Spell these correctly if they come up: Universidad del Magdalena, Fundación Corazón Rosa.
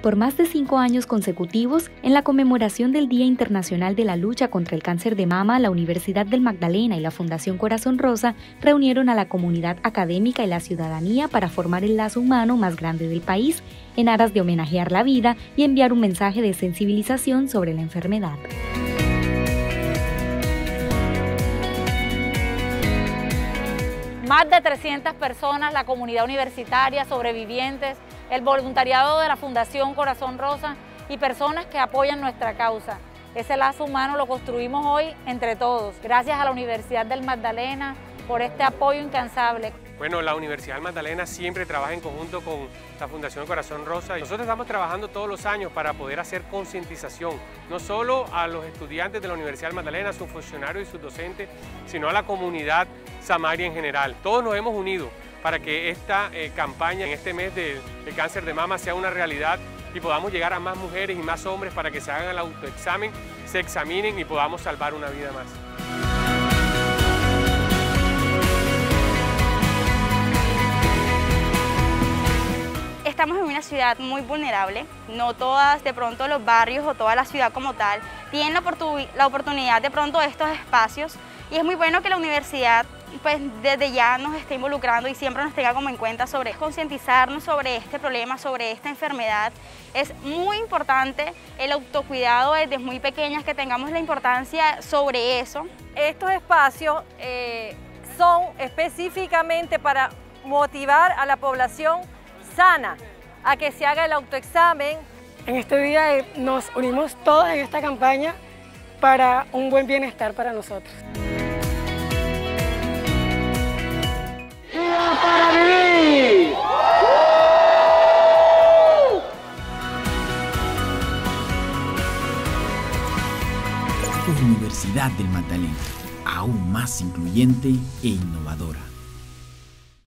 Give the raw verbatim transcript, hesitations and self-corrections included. por más de cinco años consecutivos, en la conmemoración del Día Internacional de la Lucha contra el Cáncer de Mama, la Universidad del Magdalena y la Fundación Corazón Rosa reunieron a la comunidad académica y la ciudadanía para formar el lazo humano más grande del país, en aras de homenajear la vida y enviar un mensaje de sensibilización sobre la enfermedad. Más de trescientas personas, la comunidad universitaria, sobrevivientes, el voluntariado de la Fundación Corazón Rosa y personas que apoyan nuestra causa. Ese lazo humano lo construimos hoy entre todos. Gracias a la Universidad del Magdalena por este apoyo incansable. Bueno, la Universidad del Magdalena siempre trabaja en conjunto con la Fundación Corazón Rosa. Nosotros estamos trabajando todos los años para poder hacer concientización, no solo a los estudiantes de la Universidad del Magdalena, a sus funcionarios y sus docentes, sino a la comunidad samaria en general. Todos nos hemos unido para que esta eh, campaña en este mes del de cáncer de mama sea una realidad y podamos llegar a más mujeres y más hombres para que se hagan el autoexamen, se examinen y podamos salvar una vida más. Estamos en una ciudad muy vulnerable, no todas de pronto los barrios o toda la ciudad como tal tienen la, oportun la oportunidad de pronto de estos espacios, y es muy bueno que la universidad pues desde ya nos esté involucrando y siempre nos tenga como en cuenta sobre concientizarnos sobre este problema, sobre esta enfermedad. Es muy importante el autocuidado desde muy pequeñas, que tengamos la importancia sobre eso. Estos espacios eh, son específicamente para motivar a la población sana a que se haga el autoexamen. En este día nos unimos todos en esta campaña para un buen bienestar para nosotros. ¡Viva para vivir! Universidad del Magdalena, aún más incluyente e innovadora.